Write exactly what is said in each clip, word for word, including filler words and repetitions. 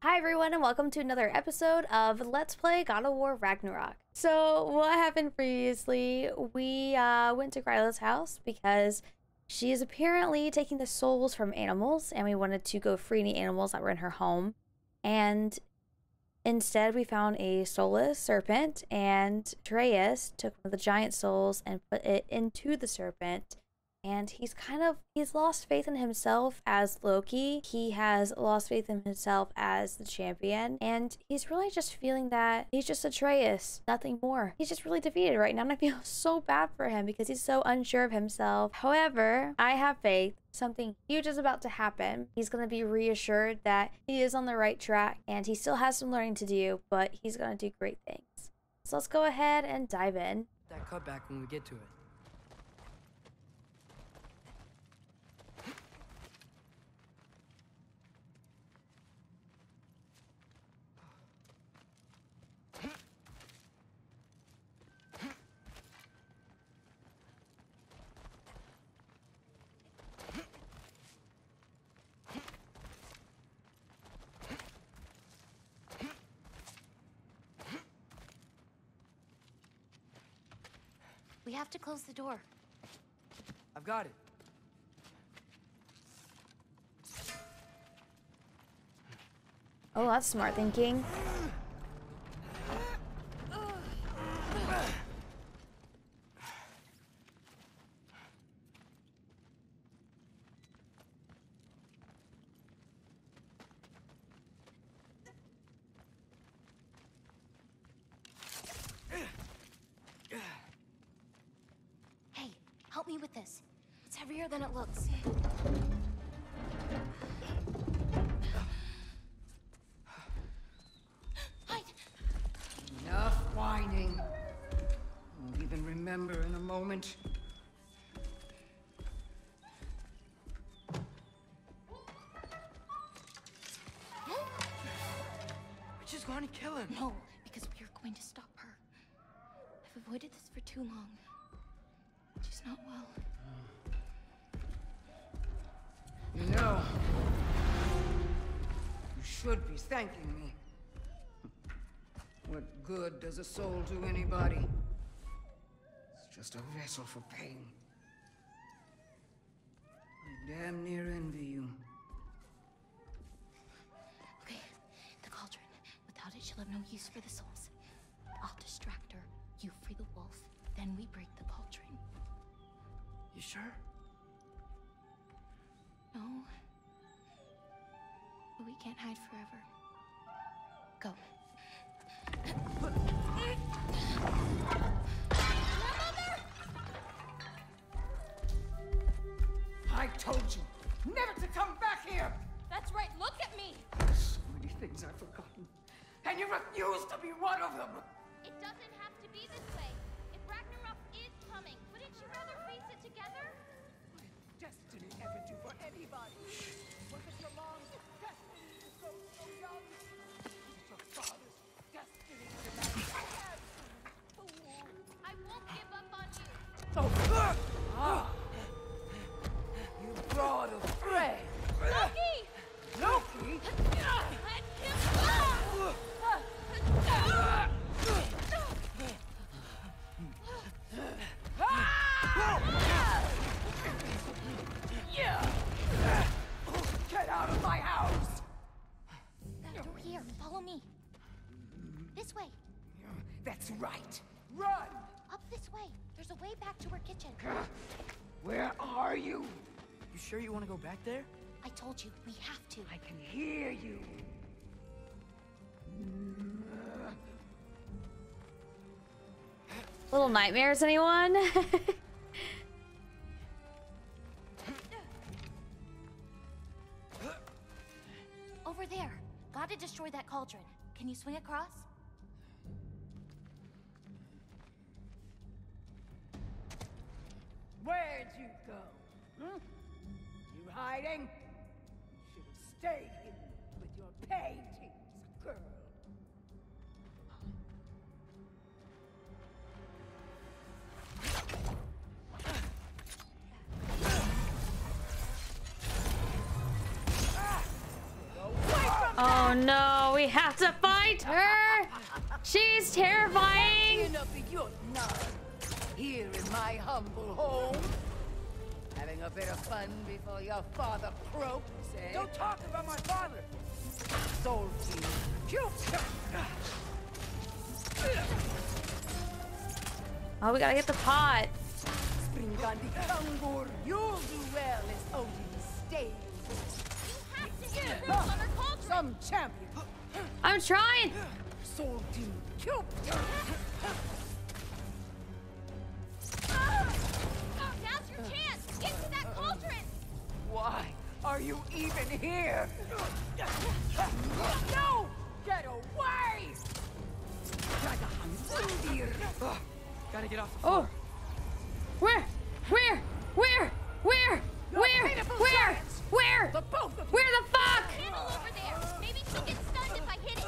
Hi everyone and welcome to another episode of Let's Play God of War Ragnarok. So what happened previously, we uh, went to Gryla's house because she is apparently taking the souls from animals and we wanted to go free any animals that were in her home. And instead we found a soulless serpent and Atreus took one of the giant souls and put it into the serpent. And he's kind of, he's lost faith in himself as Loki. He has lost faith in himself as the champion. And he's really just feeling that he's just Atreus, nothing more. He's just really defeated right now. And I feel so bad for him because he's so unsure of himself. However, I have faith. Something huge is about to happen. He's going to be reassured that he is on the right track. And he still has some learning to do, but he's going to do great things. So let's go ahead and dive in. That cutback when we get to it. We have to close the door. I've got it. Oh, that's smart thinking. Help me with this. It's heavier than it looks. Enough whining. Won't even remember in a moment. We're just going to kill him. No, because we are going to stop her. I've avoided this for too long. She's not well. You know, you should be thanking me. What good does a soul do anybody? It's just a vessel for pain. I damn near envy you. Okay, the cauldron. Without it, she'll have no use for the souls. I'll distract her. You free the wolf, then we break the cauldron. You sure? No. But we can't hide forever. Go. I told you never to come back here! That's right, look at me! So many things I've forgotten. And you refuse to be one of them! It doesn't have to be this way. If Ragnarok is coming, wouldn't you rather face it together? What did destiny ever do for anybody? Was it your mom's destiny to go so young? Was it your father's destiny to marry again? Fool! I won't give up on you! Oh. Ah. You brought a prey! Loki! Loki! I'd kill you! Get out of my house! That door here, follow me. This way. That's right. Run! Up this way. There's a way back to her kitchen. Where are you? You sure you want to go back there? I told you, we have to. I can hear you. Little nightmares, anyone? Over there. Gotta destroy that cauldron. Can you swing across? Where'd you go? Hmm? You hiding? You should have stayed hidden with your paintings, girl. Oh. Oh no, we have to fight her! She's terrifying! Here in my humble home. Having a bit of fun before your father croaks, eh? Don't talk about my father! Soul you. Oh, we gotta get the pot. Spring on the Angur. You'll do well as Odin stays. You have to get a on her cauldron. Some champion. I'm trying. Soul you. Now's your chance. Get to that cauldron. Why are you even here? No! Get away! Oh, gotta get off the floor. Where? Where? Where? Where? Where? Where? Where? The both of you. Where the fuck? Panel over there. Maybe she'll get stunned if I hit it.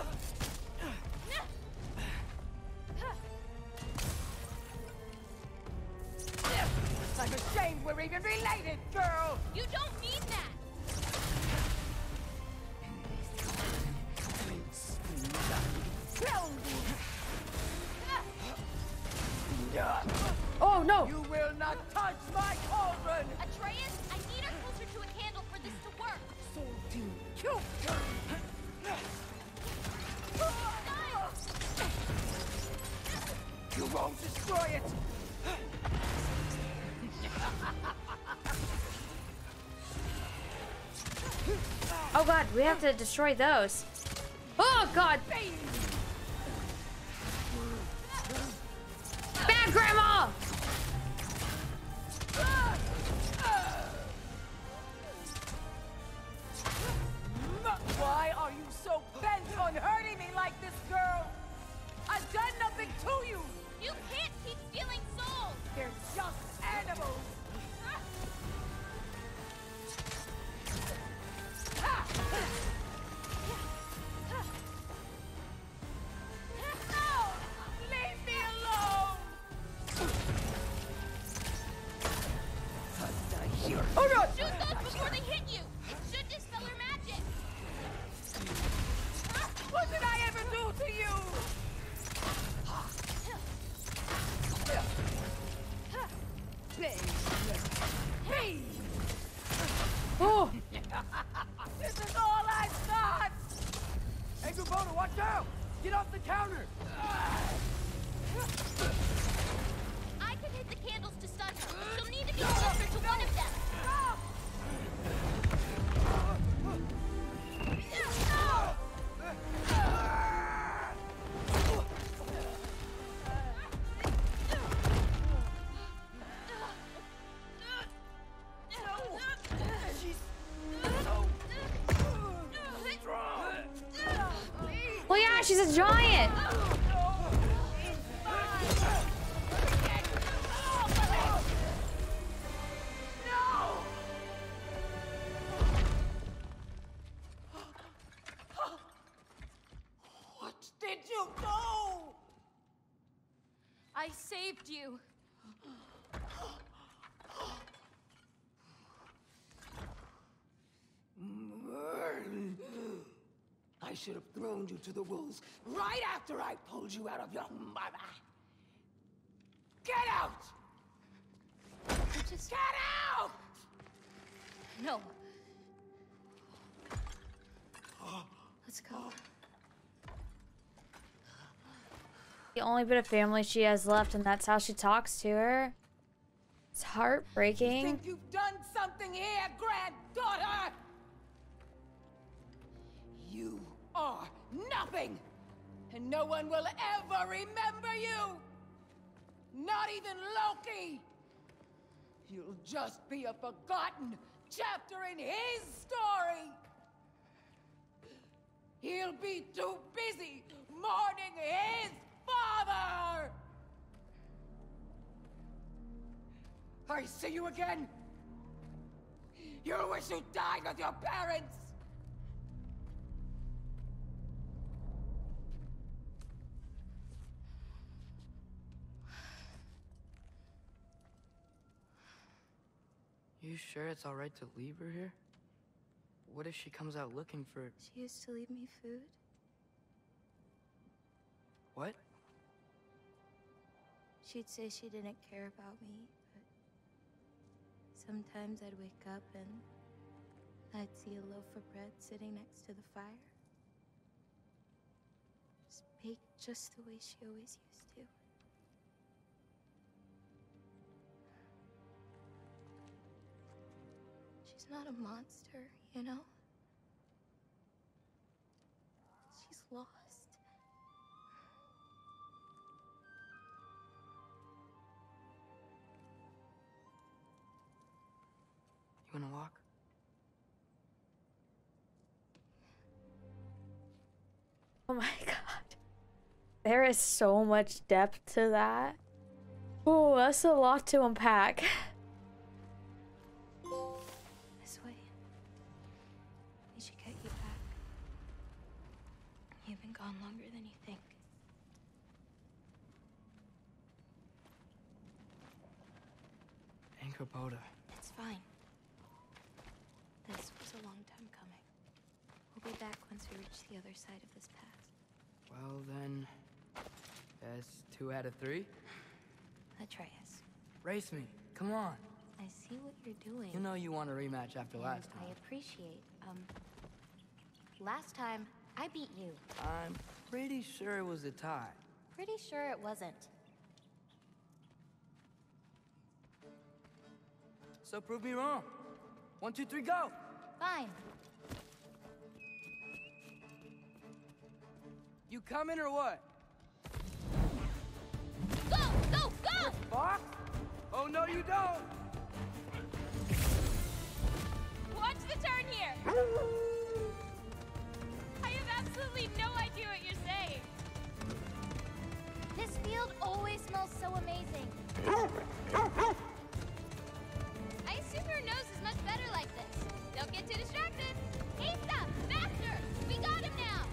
I'm ashamed we're even related, girl. You don't need that. Oh no! You will not touch my cauldron! Atreus, I need her closer to a candle for this to work! So do you! You won't destroy it! Oh god, we have to destroy those. Oh god! Bad grandma! Why are you so bent on hurting me like this, girl? I've done nothing to you! You can't keep stealing souls! They're just animals! She's a giant! What did you do? I saved you. I should have thrown you to the wolves right after I pulled you out of your mother. Get out! Just... Get out! No. Let's go. The only bit of family she has left, and that's how she talks to her. It's heartbreaking. You think you've done something here, granddaughter? You are nothing, and no one will ever remember you. Not even Loki. You'll just be a forgotten chapter in his story. He'll be too busy mourning his father. I see you again. You wish you died with your parents. You sure it's all right to leave her here? What if she comes out looking for... She used to leave me food. What? She'd say she didn't care about me, but... Sometimes I'd wake up and... I'd see a loaf of bread sitting next to the fire. Just baked just the way she always used to. She's not a monster, you know? She's lost. You wanna walk? Oh my god. There is so much depth to that. Oh, that's a lot to unpack. Longer than you think. Angrboda. It's fine. This was a long time coming. We'll be back once we reach the other side of this path. Well then, that's two out of three. Atreus. Race me. Come on. I see what you're doing. You know you want a rematch after and last time. I appreciate. Um. Last time. I beat you. I'm pretty sure it was a tie. Pretty sure it wasn't. So prove me wrong. One, two, three, go! Fine. You coming or what? Go! Go! Go! Fox? Oh, no, you don't! Watch the turn here! Absolutely no idea what you're saying. This field always smells so amazing. I assume your nose is much better like this. Don't get too distracted. Aesop, faster! We got him now!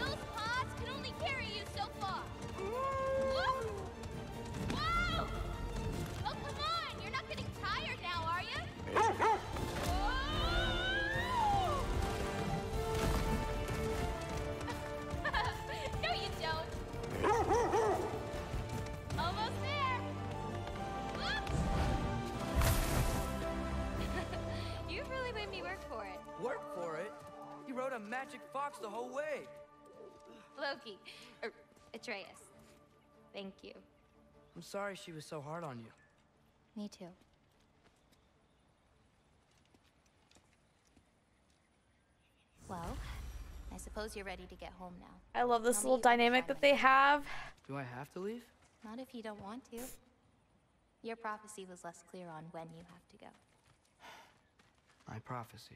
Those pods can only carry you so far. Whoa! Whoa! Oh, come on! You're not getting tired now, are you? Work for it? You rode a magic fox the whole way. Loki, or Atreus, thank you. I'm sorry she was so hard on you. Me too. Well, I suppose you're ready to get home now. I love this little dynamic that they have. Do I have to leave? Not if you don't want to. Your prophecy was less clear on when you have to go. My prophecy.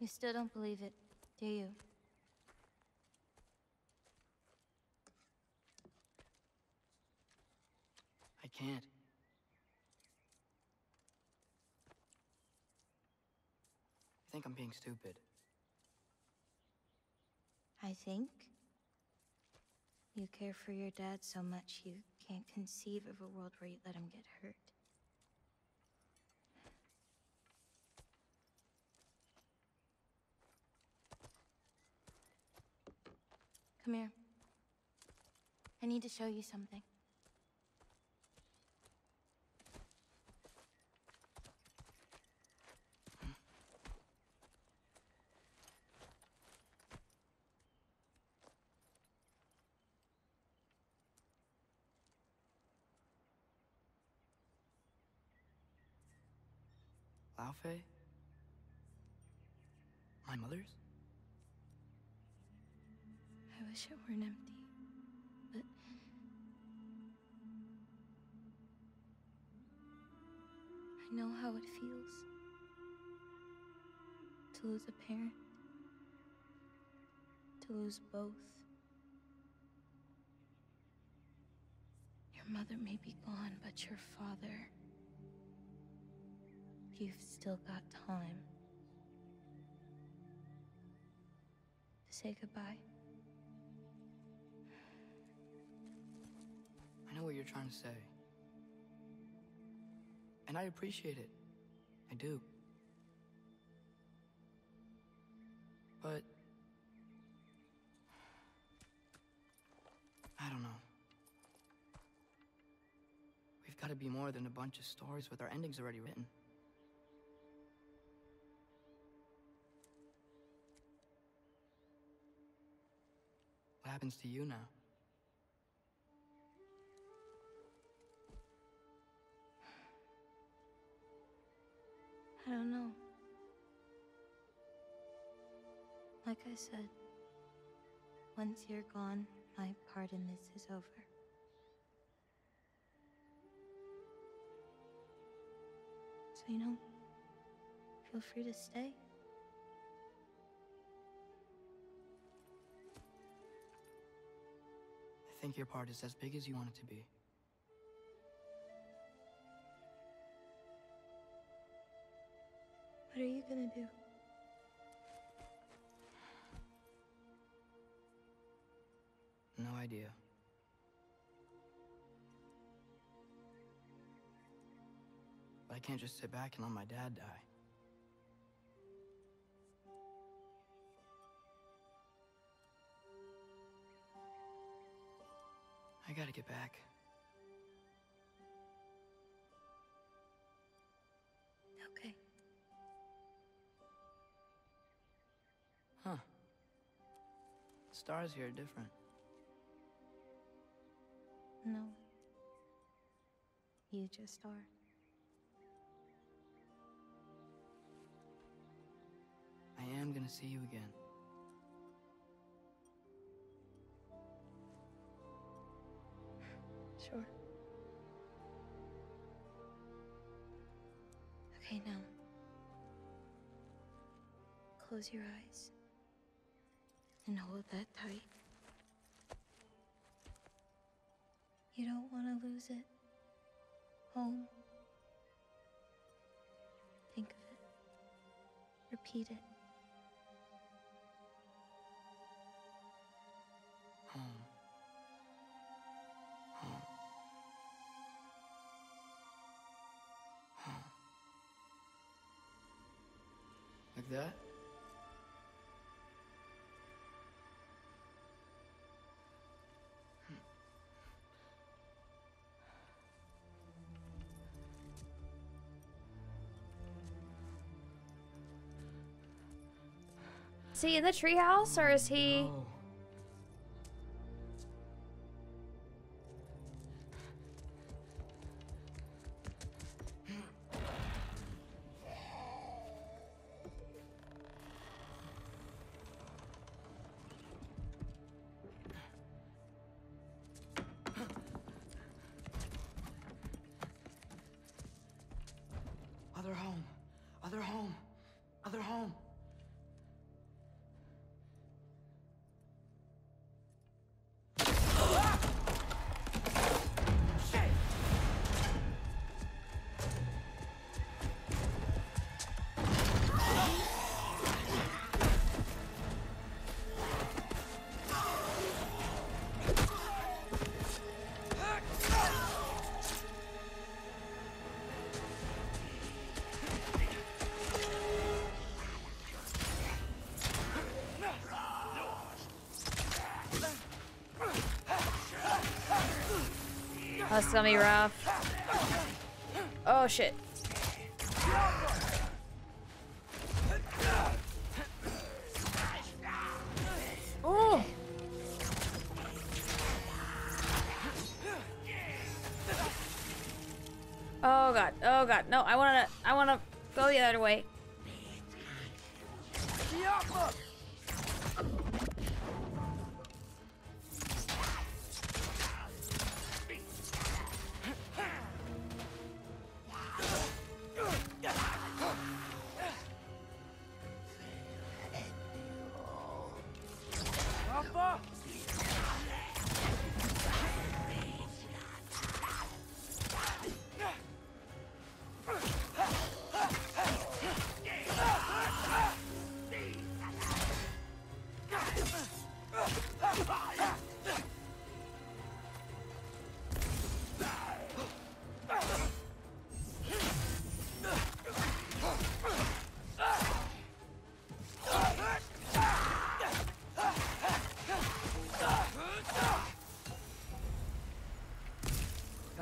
You still don't believe it, do you? I can't. I think I'm being stupid. I think? You care for your dad so much you can't conceive of a world where you let him get hurt. Come here. I need to show you something. Laufey? My mother's? I wish it weren't empty, but... I know how it feels to lose a parent, to lose both. Your mother may be gone, but your father... You've still got time to say goodbye. what you're trying to say. And I appreciate it. I do. But... I don't know. We've got to be more than a bunch of stories with our endings already written. What happens to you now? I don't know. Like I said, once you're gone, my part in this is over. So, you know, feel free to stay. I think your part is as big as you want it to be. What are you gonna do? No idea. But I can't just sit back and let my dad die. I gotta get back. Okay. Huh. The stars here are different. No. You just are. I am gonna see you again. Sure. Okay, now. Close your eyes. And hold that tight. You don't want to lose it. Home. Think of it. Repeat it. Home. Home. Home. Like that? Is he in the treehouse, or is he? No. Other home, other home, other home. That's gonna be rough. Oh shit. Oh. Oh god. Oh god. No, I wanna. I wanna go the other way.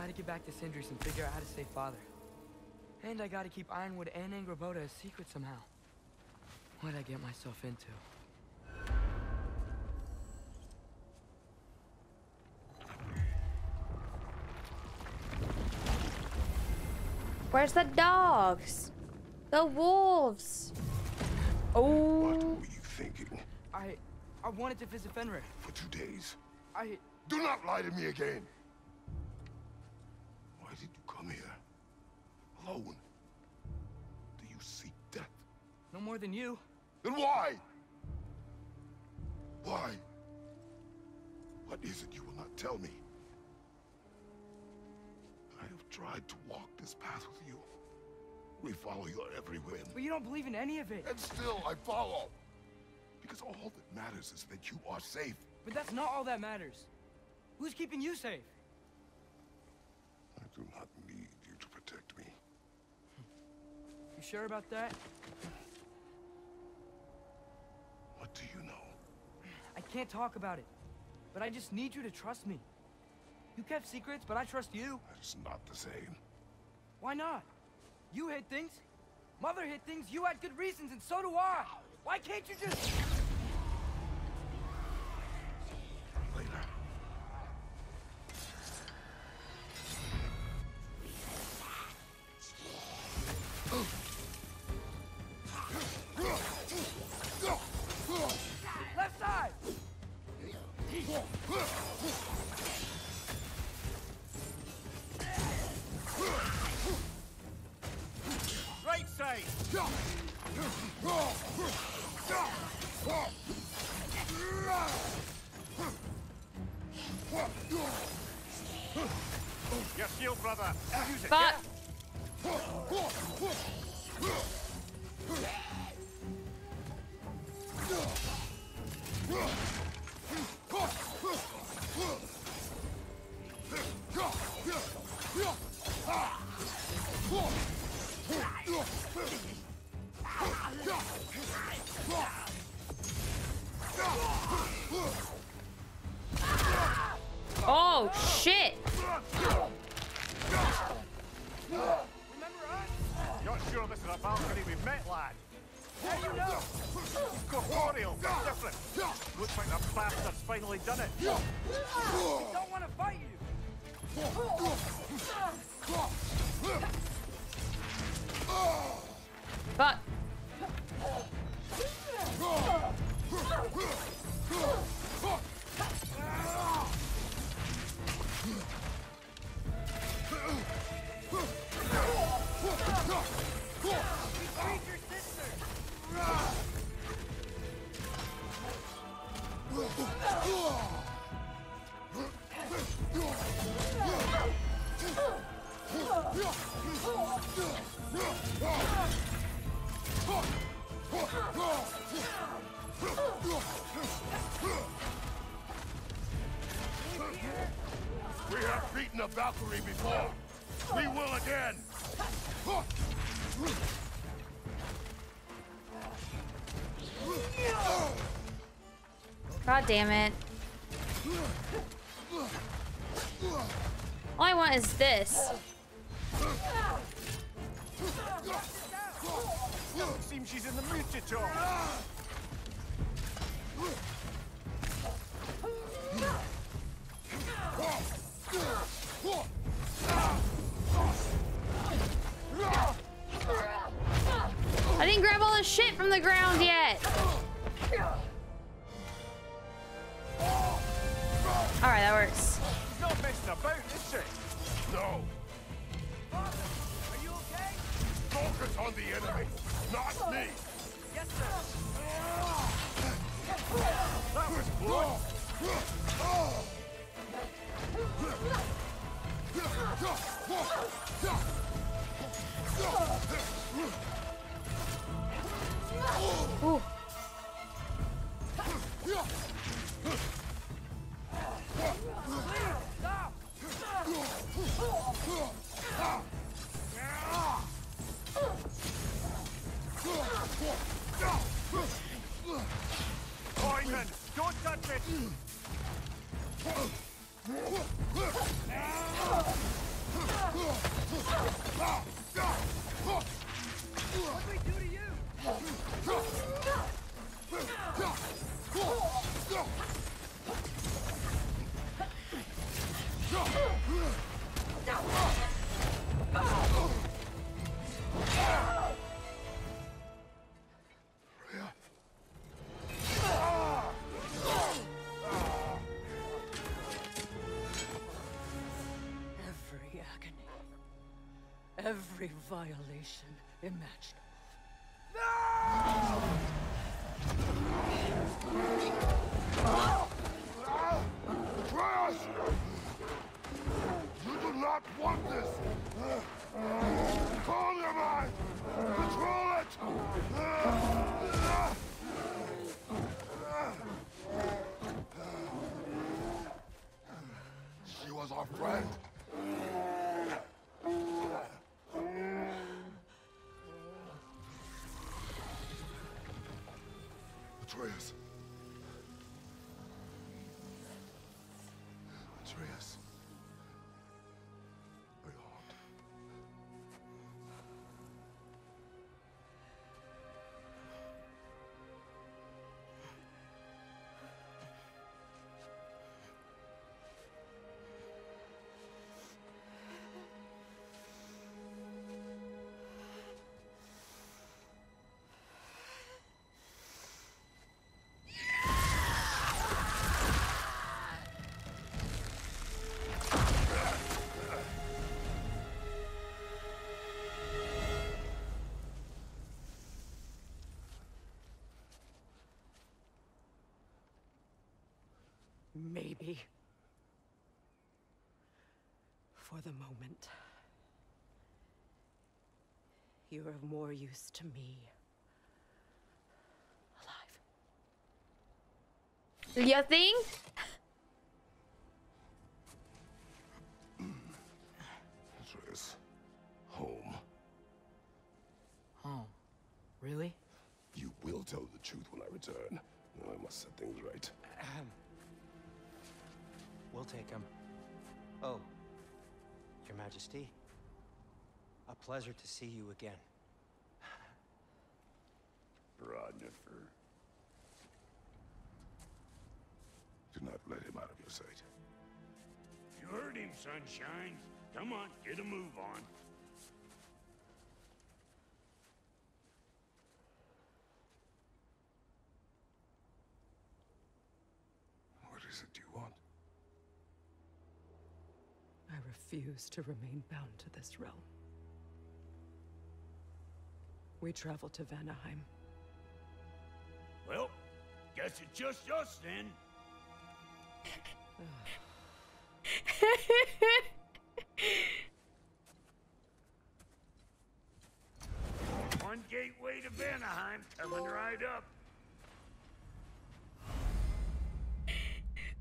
Gotta get back to Sindri's and figure out how to save Father. And I gotta keep Ironwood and Angrboda a secret somehow. What'd I get myself into? Where's the dogs? The wolves! Oh! What were you thinking? I... I wanted to visit Fenrir. For two days? I... Do not lie to me again! Why did you come here? Alone? Do you seek death? No more than you. Then why? Why? What is it you will not tell me? I have tried to walk this path with you. We follow your every whim. But you don't believe in any of it. And still, I follow. Because all that matters is that you are safe. But that's not all that matters. Who's keeping you safe? I do not need you to protect me. You sure about that? What do you know? I can't talk about it. But I just need you to trust me. You kept secrets, but I trust you. That is not the same. Why not? You hid things. Mother hid things. You had good reasons, and so do I. Why can't you just... Valkyrie before. We will again. God damn it. All I want is this. It seems she's in the mood to talk. I didn't grab all this shit from the ground yet. All right, that works. She's not messing about, is she? No. Father, are you okay? Focus on the enemy, not me. Yes, sir. That was blood. Ooh. Poison, don't touch it. every violation imaginable. You do not want this! Call your mind! Control it! She was our friend. Atreus. Atreus. Behold. Maybe, for the moment, you are of more use to me, alive. You think? Atreus, home. Home? Really? You will tell the truth when I return. Now I must set things right. Ahem. We'll take him. Oh, Your Majesty. A pleasure to see you again. Baranifer. Do not let him out of your sight. You heard him, sunshine. Come on, get a move on. What is it you want? I refuse to remain bound to this realm. We travel to Vanaheim. Well, guess it's just us then. One gateway to Vanaheim coming right up.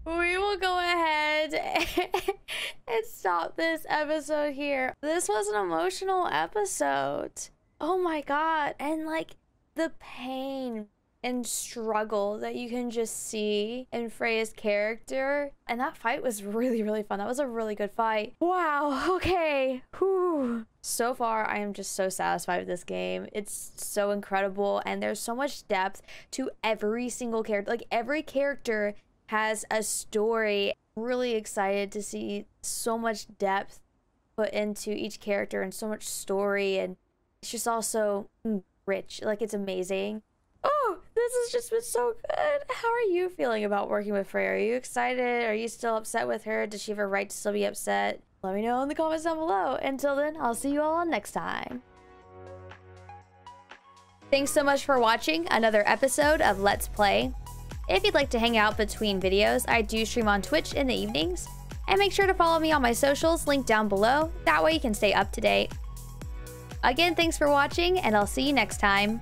We will go ahead and stop this episode here. This was an emotional episode. Oh my god. And like the pain and struggle that you can just see in Freya's character. And that fight was really, really fun. That was a really good fight. Wow. Okay. Whew. So far, I am just so satisfied with this game. It's so incredible. And there's so much depth to every single character. Like every character has a story. Really excited to see so much depth put into each character and so much story, and it's just also rich. Like, it's amazing. Oh, this has just been so good. How are you feeling about working with Freya? Are you excited? Are you still upset with her? Does she have a right to still be upset? Let me know in the comments down below. Until then, I'll see you all next time. Thanks so much for watching another episode of Let's Play. If you'd like to hang out between videos, I do stream on Twitch in the evenings. And make sure to follow me on my socials, linked down below. That way you can stay up to date. Again, thanks for watching, and I'll see you next time.